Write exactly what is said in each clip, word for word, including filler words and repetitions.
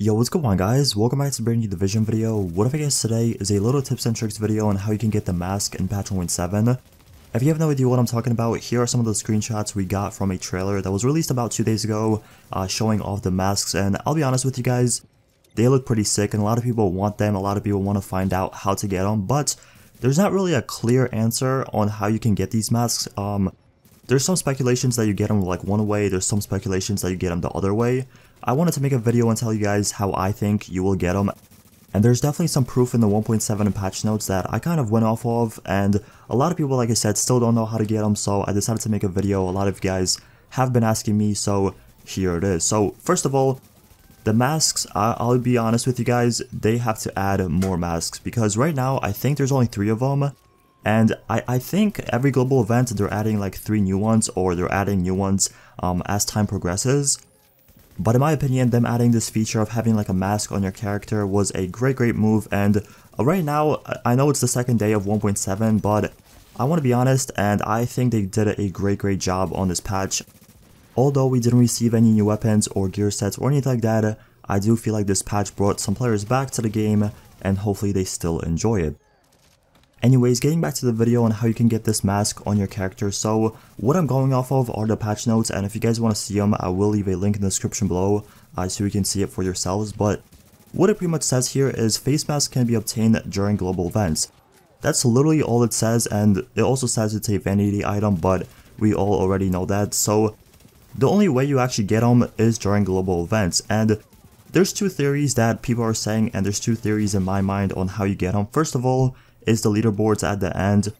Yo, what's going on guys, welcome back to a brand new Division video. What if I guess today is a little tips and tricks video on how you can get the mask in patch one point seven. If you have no idea what I'm talking about, here are some of the screenshots we got from a trailer that was released about two days ago uh, showing off the masks, and I'll be honest with you guys, they look pretty sick and a lot of people want them, a lot of people want to find out how to get them, but there's not really a clear answer on how you can get these masks. Um, There's some speculations that you get them like one way, there's some speculations that you get them the other way. I wanted to make a video and tell you guys how I think you will get them. And there's definitely some proof in the one point seven patch notes that I kind of went off of, and a lot of people, like I said, still don't know how to get them, so I decided to make a video. A lot of you guys have been asking me, so here it is. So first of all, the masks, I I'll be honest with you guys, they have to add more masks, because right now I think there's only three of them. And I, I think every global event they're adding like three new ones, or they're adding new ones um, as time progresses. But in my opinion, them adding this feature of having like a mask on your character was a great, great move. And right now, I know it's the second day of one point seven, but I want to be honest, and I think they did a great, great job on this patch. Although we didn't receive any new weapons or gear sets or anything like that, I do feel like this patch brought some players back to the game, and hopefully they still enjoy it. Anyways, getting back to the video on how you can get this mask on your character, so what I'm going off of are the patch notes, and if you guys want to see them, I will leave a link in the description below uh, so you can see it for yourselves, but what it pretty much says here is face masks can be obtained during global events. That's literally all it says, and it also says it's a vanity item, but we all already know that, so the only way you actually get them is during global events, and there's two theories that people are saying, and there's two theories in my mind on how you get them. First of all, is the leaderboards at the end.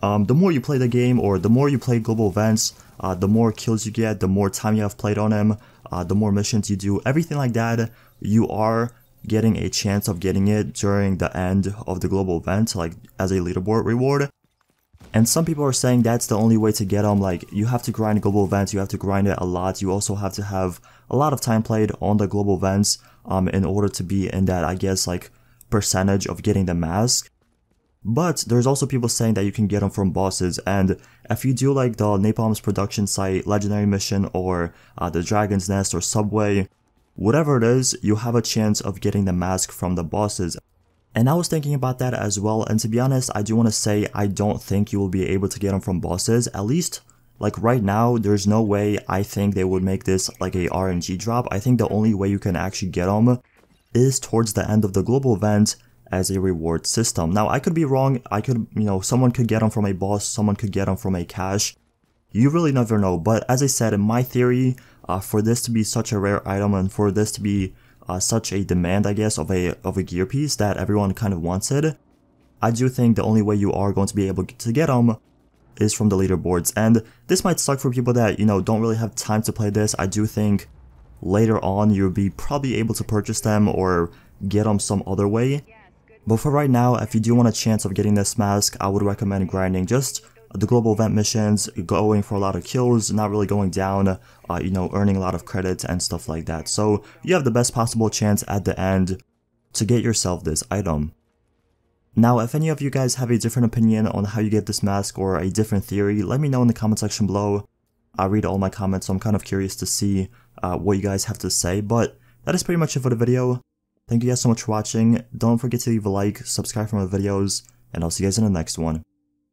Um, the more you play the game, or the more you play global events, uh, the more kills you get, the more time you have played on them, uh, the more missions you do, everything like that, you are getting a chance of getting it during the end of the global event, like as a leaderboard reward. And some people are saying that's the only way to get them, like you have to grind global events, you have to grind it a lot, you also have to have a lot of time played on the global events um, in order to be in that, I guess, like percentage of getting the mask. But there's also people saying that you can get them from bosses, and if you do like the Napalm's production site, legendary mission, or uh, the Dragon's Nest, or Subway, whatever it is, you have a chance of getting the mask from the bosses. And I was thinking about that as well, and to be honest, I do want to say I don't think you will be able to get them from bosses, at least like right now. There's no way I think they would make this like a R N G drop. I think the only way you can actually get them is towards the end of the global event, as a reward system. Now, I could be wrong. I could, you know, someone could get them from a boss, someone could get them from a cache. You really never know. But as I said, in my theory, uh, for this to be such a rare item, and for this to be uh, such a demand, I guess, of a of a gear piece that everyone kind of wants it, I do think the only way you are going to be able to get them is from the leaderboards. And this might suck for people that, you know, don't really have time to play this. I do think later on you'll be probably able to purchase them or get them some other way. But for right now, if you do want a chance of getting this mask, I would recommend grinding just the global event missions, going for a lot of kills, not really going down, uh, you know, earning a lot of credits and stuff like that. So you have the best possible chance at the end to get yourself this item. Now, if any of you guys have a different opinion on how you get this mask or a different theory, let me know in the comment section below. I read all my comments, so I'm kind of curious to see uh, what you guys have to say. But that is pretty much it for the video. Thank you guys so much for watching. Don't forget to leave a like, subscribe for more videos, and I'll see you guys in the next one.